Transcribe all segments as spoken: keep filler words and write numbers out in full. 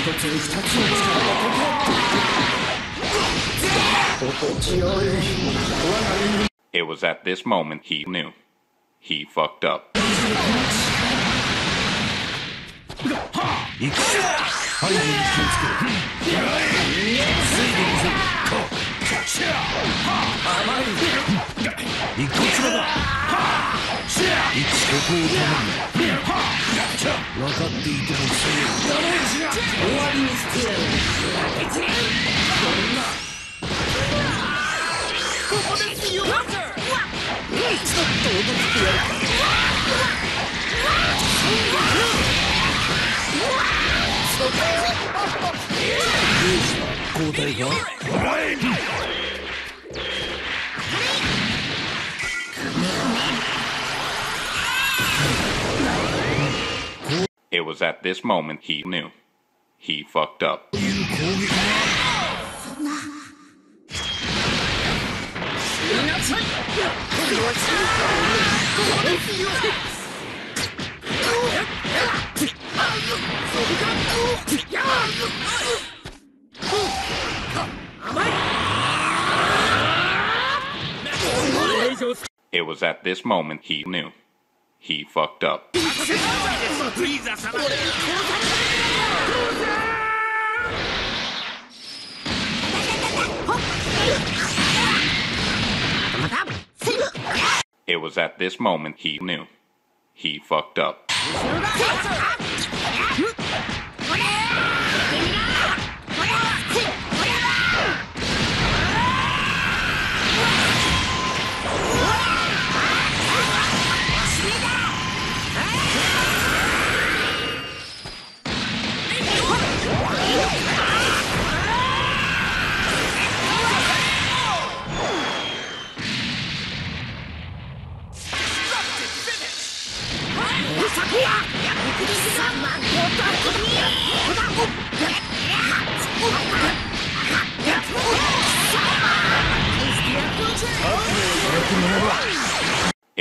つ二つを使うだけか。 It was at this moment he knew. He fucked up. It was at this moment he knew. He fucked up. It was at this moment he knew. He fucked up. It was at this moment he knew. He fucked up. It was at this moment he knew. He fucked up. It was at this moment he knew. He fucked up. It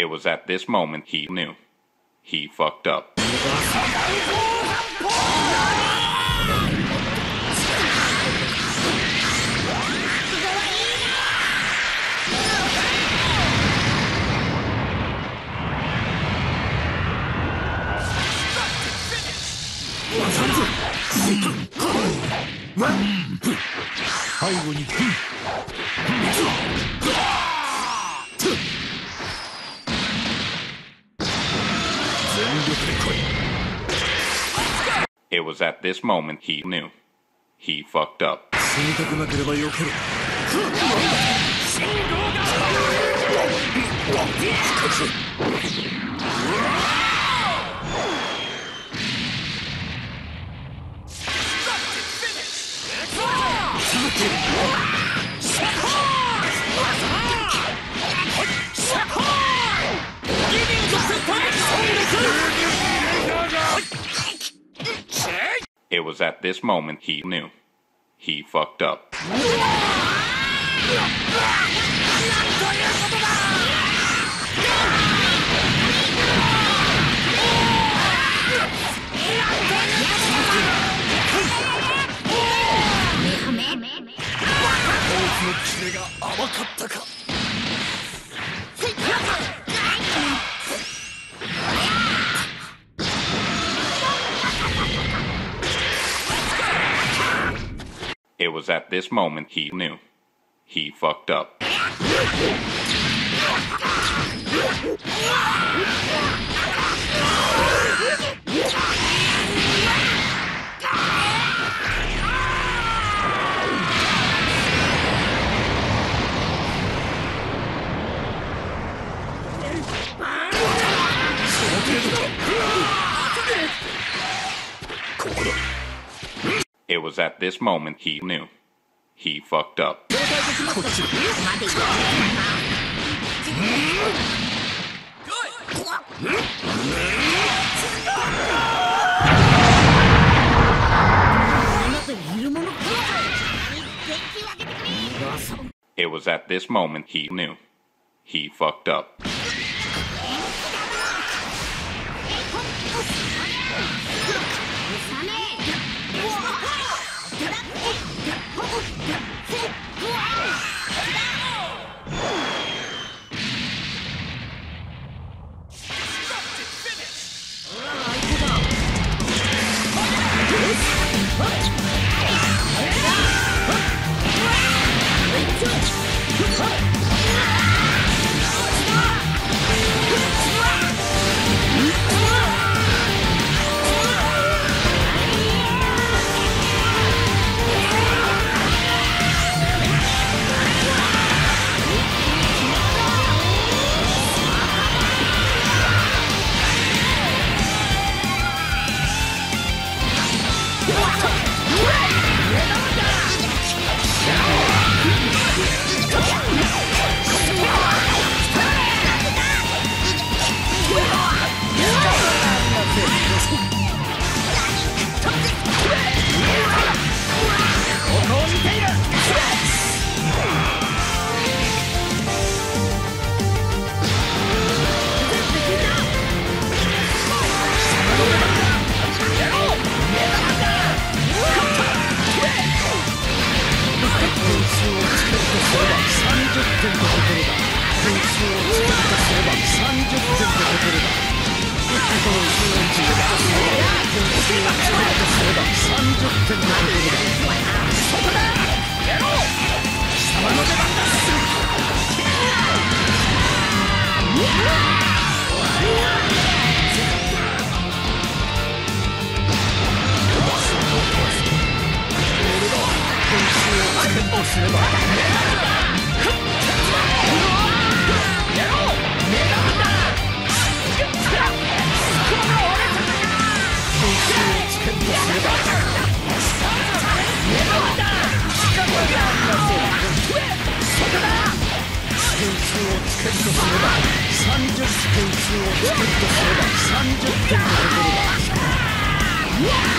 was at this moment he knew. He fucked up. の爪が甘かったか。 It was at this moment he knew. He fucked up. It was at this moment he knew. He fucked up. It was at this moment he knew. He fucked up. やめさんじゅってんを取ればさんじゅってんを取れば。